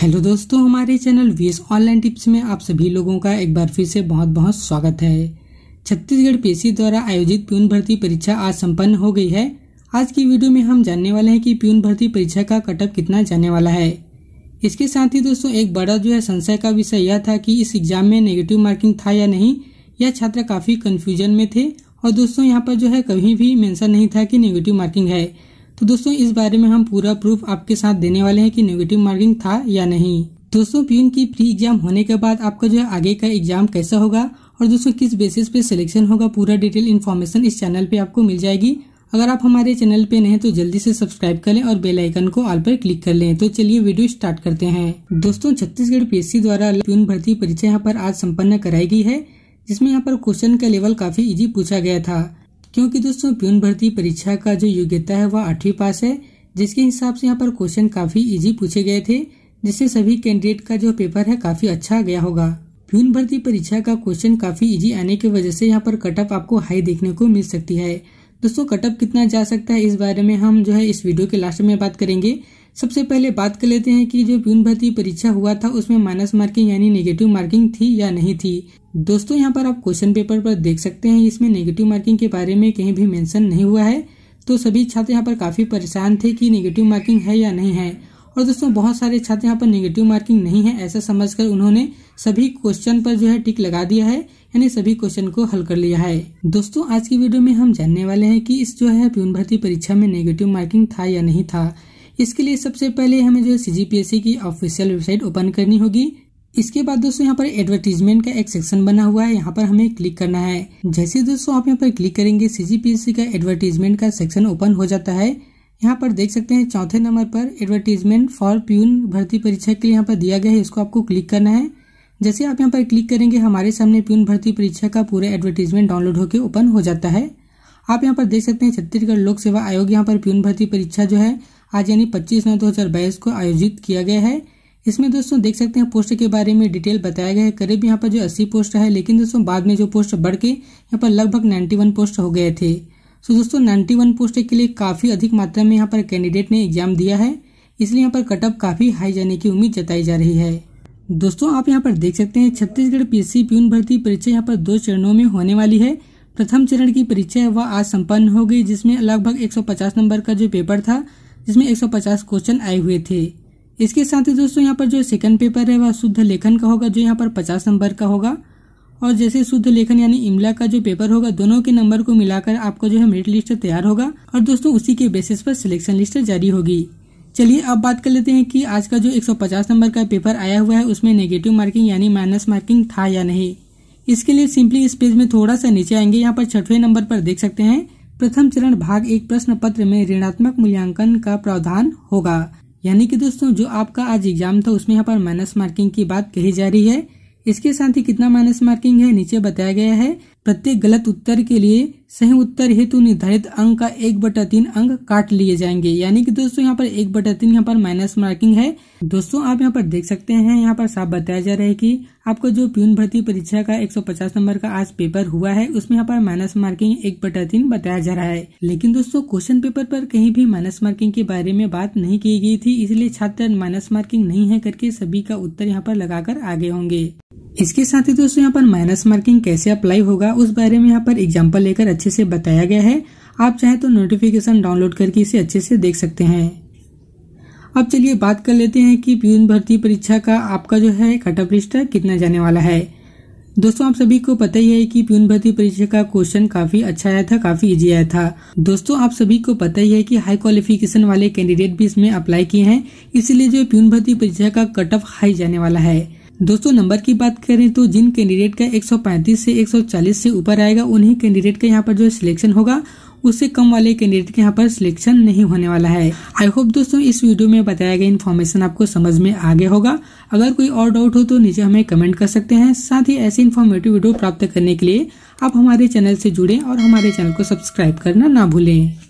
Hello दोस्तों, हमारे channel VS online tips में आप सभी लोगों का एक बार फिर से बहुत बहुत स्वागत है। छत्तीसगढ़ पीसी द्वारा आयोजित प्यून भर्ती परीक्षा आज संपन्न हो गई है। आज की वीडियो में हम जानने वाले हैं कि प्यून भर्ती परीक्षा का कटअप कितना जाने वाला है। इसके साथ ही दोस्तों एक बड़ा जो है संशय का विषय यह था कि इस एग्जाम में नेगेटिव मार्किंग था या नहीं। यह छात्र काफी कन्फ्यूजन में थे और दोस्तों यहाँ पर जो है कहीं भी मेंशन नहीं था कि नेगेटिव मार्किंग है। तो दोस्तों इस बारे में हम पूरा प्रूफ आपके साथ देने वाले हैं कि नेगेटिव मार्किंग था या नहीं। दोस्तों प्यून की प्री एग्जाम होने के बाद आपका जो है आगे का एग्जाम कैसा होगा और दोस्तों किस बेसिस पे सिलेक्शन होगा, पूरा डिटेल इन्फॉर्मेशन इस चैनल पे आपको मिल जाएगी। अगर आप हमारे चैनल पे नए तो जल्दी से सब्सक्राइब करें और बेल आइकन को ऑल पर क्लिक कर लें। तो चलिए वीडियो स्टार्ट करते हैं। दोस्तों छत्तीसगढ़ पीसी द्वारा प्यून भर्ती परीक्षा यहाँ पर आज सम्पन्न कराई गई है, जिसमें यहाँ पर क्वेश्चन का लेवल काफी इजी पूछा गया था, क्योंकि दोस्तों प्यून भर्ती परीक्षा का जो योग्यता है वह 8वीं पास है, जिसके हिसाब से यहाँ पर क्वेश्चन काफी इजी पूछे गए थे, जिससे सभी कैंडिडेट का जो पेपर है काफी अच्छा गया होगा। प्यून भर्ती परीक्षा का क्वेश्चन काफी इजी आने की वजह से यहाँ पर कटअप आपको हाई देखने को मिल सकती है। दोस्तों कटअप कितना जा सकता है इस बारे में हम जो है इस वीडियो के लास्ट में बात करेंगे। सबसे पहले बात कर लेते हैं कि जो प्यून भर्ती परीक्षा हुआ था उसमें माइनस मार्किंग यानी नेगेटिव मार्किंग थी या नहीं थी। दोस्तों यहाँ पर आप क्वेश्चन पेपर पर देख सकते हैं, इसमें नेगेटिव मार्किंग के बारे में कहीं भी मेंशन नहीं हुआ है। तो सभी छात्र यहाँ पर काफी परेशान थे कि नेगेटिव मार्किंग है या नहीं है। और दोस्तों बहुत सारे छात्र यहाँ पर नेगेटिव मार्किंग नहीं है ऐसा समझकर उन्होंने सभी क्वेश्चन पर जो है टिक लगा दिया है, यानी सभी क्वेश्चन को हल कर लिया है। दोस्तों आज की वीडियो में हम जानने वाले हैं कि इस जो है प्यून भर्ती परीक्षा में नेगेटिव मार्किंग था या नहीं था। इसके लिए सबसे पहले हमें जो है सीजीपीएससी की ऑफिशियल वेबसाइट ओपन करनी होगी। इसके बाद दोस्तों यहाँ पर एडवर्टीजमेंट का एक सेक्शन बना हुआ है, यहाँ पर हमें क्लिक करना है। जैसे दोस्तों आप यहाँ पर क्लिक करेंगे सीजीपीएससी का एडवर्टीजमेंट का सेक्शन ओपन हो जाता है। यहाँ पर देख सकते हैं चौथे नंबर पर एडवर्टीजमेंट फॉर प्यून भर्ती परीक्षा के लिए यहाँ पर दिया गया है, इसको आपको क्लिक करना है। जैसे आप यहाँ पर क्लिक करेंगे हमारे सामने प्यून भर्ती परीक्षा का पूरा एडवर्टीजमेंट डाउनलोड होकर ओपन हो जाता है। आप यहाँ पर देख सकते हैं छत्तीसगढ़ लोक सेवा आयोग यहाँ पर प्यून भर्ती परीक्षा जो है आज यानी 25 नौ 2022 को आयोजित किया गया है। इसमें दोस्तों देख सकते हैं पोस्ट के बारे में डिटेल बताया गया है। करीब यहाँ पर जो 80 पोस्ट है, लेकिन दोस्तों बाद में जो पोस्ट बढ़ के यहाँ पर लगभग 91 पोस्ट हो गए थे। तो दोस्तों 91 पोस्ट के लिए काफी अधिक मात्रा में यहाँ पर कैंडिडेट ने एग्जाम दिया है, इसलिए यहाँ पर कटअप काफी हाई जाने की उम्मीद जताई जा रही है। दोस्तों आप यहाँ पर देख सकते हैं छत्तीसगढ़ पीसी प्यून भर्ती परीक्षा यहाँ पर 2 चरणों में होने वाली है। प्रथम चरण की परीक्षा वह आज सम्पन्न हो गई, जिसमें लगभग 150 नंबर का जो पेपर था, जिसमें 150 क्वेश्चन आए हुए थे। इसके साथ ही दोस्तों यहाँ पर जो सेकंड पेपर है वह शुद्ध लेखन का होगा, जो यहाँ पर 50 नंबर का होगा। और जैसे शुद्ध लेखन यानी इमला का जो पेपर होगा, दोनों के नंबर को मिलाकर आपका जो है मेरिट लिस्ट तैयार होगा और दोस्तों उसी के बेसिस पर सिलेक्शन लिस्ट जारी होगी। चलिए अब बात कर लेते हैं कि आज का जो 150 नंबर का पेपर आया हुआ है उसमें नेगेटिव मार्किंग यानी माइनस मार्किंग था या नहीं। इसके लिए सिंपली इस पेज में थोड़ा सा नीचे आएंगे, यहाँ पर 6वें नंबर पर देख सकते हैं प्रथम चरण भाग 1 प्रश्न पत्र में ऋणात्मक मूल्यांकन का प्रावधान होगा, यानी कि दोस्तों जो आपका आज एग्जाम था उसमें यहाँ पर माइनस मार्किंग की बात कही जा रही है। इसके साथ ही कितना माइनस मार्किंग है नीचे बताया गया है। प्रत्येक गलत उत्तर के लिए सही उत्तर हेतु निर्धारित अंक का 1/3 अंक काट लिए जाएंगे, यानी कि दोस्तों यहाँ पर 1/3 यहाँ पर माइनस मार्किंग है। दोस्तों आप यहाँ पर देख सकते हैं, यहाँ पर साफ बताया जा रहा है कि आपका जो प्यून भर्ती परीक्षा का 150 नंबर का आज पेपर हुआ है उसमें यहाँ पर माइनस मार्किंग 1/3 बताया जा रहा है। लेकिन दोस्तों क्वेश्चन पेपर पर कहीं भी माइनस मार्किंग के बारे में बात नहीं की गई थी, इसलिए छात्र माइनस मार्किंग नहीं है करके सभी का उत्तर यहाँ पर लगाकर आगे होंगे। इसके साथ ही दोस्तों यहाँ पर माइनस मार्किंग कैसे अप्लाई होगा उस बारे में यहाँ पर एग्जाम्पल लेकर अच्छे से बताया गया है। आप चाहे तो नोटिफिकेशन डाउनलोड करके इसे अच्छे से देख सकते हैं। अब चलिए बात कर लेते हैं कि प्यून भर्ती परीक्षा का आपका जो है कटअप लिस्ट कितना जाने वाला है। दोस्तों आप सभी को पता ही है कि प्यून भर्ती परीक्षा का क्वेश्चन काफी अच्छा आया था, काफी इजी आया था। दोस्तों आप सभी को पता ही है कि हाई क्वालिफिकेशन वाले कैंडिडेट भी इसमें अप्लाई किए हैं, इसलिए जो प्यून भर्ती परीक्षा का कटअप हाई जाने वाला है। दोस्तों नंबर की बात करें तो जिन कैंडिडेट का 135 से 140 से ऊपर आएगा उन्हीं कैंडिडेट का यहाँ पर जो सिलेक्शन होगा, उससे कम वाले कैंडिडेट के यहाँ पर सिलेक्शन नहीं होने वाला है। आई होप दोस्तों इस वीडियो में बताया गया इन्फॉर्मेशन आपको समझ में आ गया होगा। अगर कोई और डाउट हो तो नीचे हमें कमेंट कर सकते हैं। साथ ही ऐसे इन्फॉर्मेटिव वीडियो प्राप्त करने के लिए आप हमारे चैनल से जुड़े और हमारे चैनल को सब्सक्राइब करना ना भूलें।